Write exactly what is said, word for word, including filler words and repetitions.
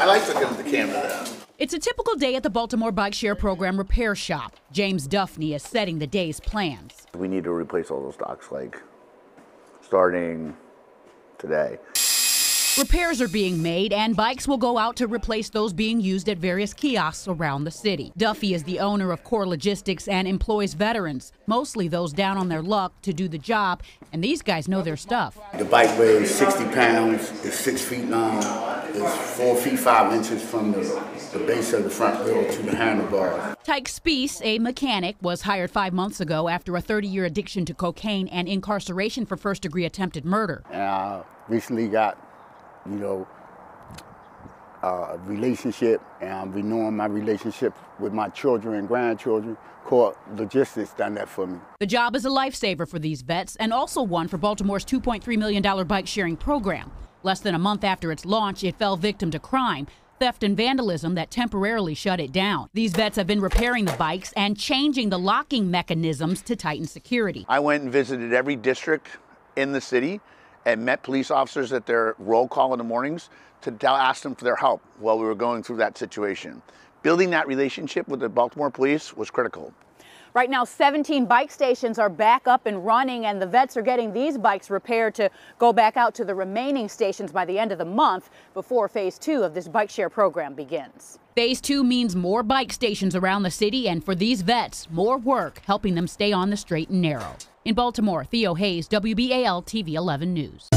I like looking at the camera though. It's a typical day at the Baltimore Bike Share Program repair shop. James Duffney is setting the day's plans. We need to replace all those docks, like, starting today. Repairs are being made, and bikes will go out to replace those being used at various kiosks around the city. Duffy is the owner of Corps Logistics and employs veterans, mostly those down on their luck, to do the job, and these guys know their stuff. The bike weighs sixty pounds, it's six feet long, it's four feet five inches from the, the base of the front wheel to the handlebars. Tyke Spease, a mechanic, was hired five months ago after a thirty-year addiction to cocaine and incarceration for first-degree attempted murder. And I recently got you know, uh, relationship, and I'm renewing my relationship with my children and grandchildren. Corps Logistics done that for me. The job is a lifesaver for these vets and also one for Baltimore's two point three million dollar bike sharing program. Less than a month after its launch, it fell victim to crime, theft and vandalism that temporarily shut it down. These vets have been repairing the bikes and changing the locking mechanisms to tighten security. I went and visited every district in the city and met police officers at their roll call in the mornings to ask them for their help while we were going through that situation. Building that relationship with the Baltimore police was critical. Right now, seventeen bike stations are back up and running, and the vets are getting these bikes repaired to go back out to the remaining stations by the end of the month before phase two of this bike share program begins. Phase two means more bike stations around the city, and for these vets, more work helping them stay on the straight and narrow. In Baltimore, Theo Hayes, W B A L T V eleven News.